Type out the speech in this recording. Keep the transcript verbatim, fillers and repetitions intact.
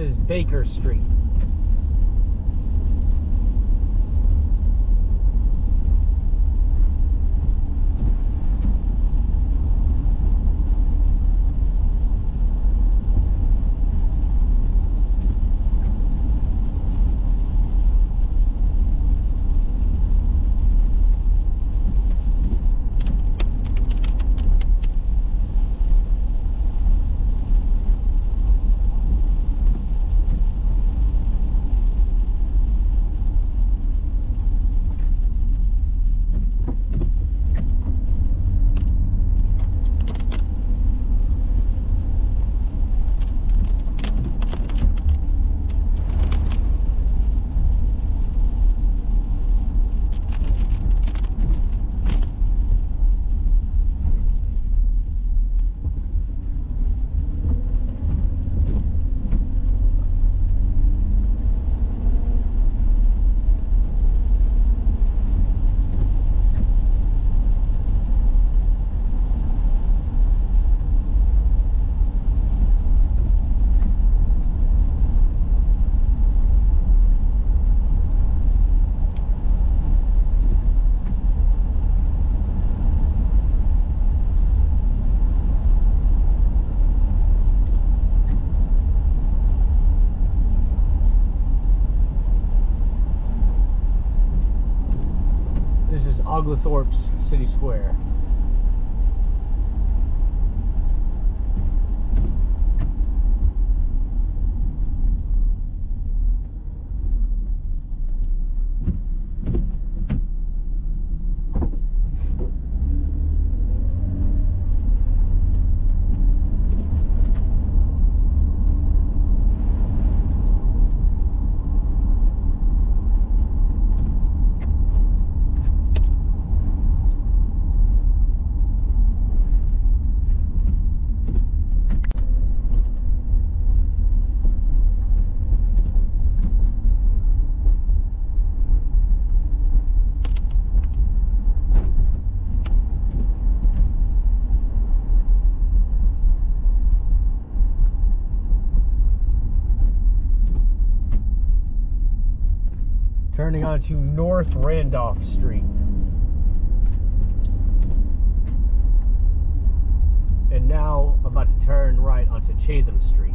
is Baker Street. This is Oglethorpe's City Square. Turning on to North Randolph Street. And now about to turn right onto Chatham Street.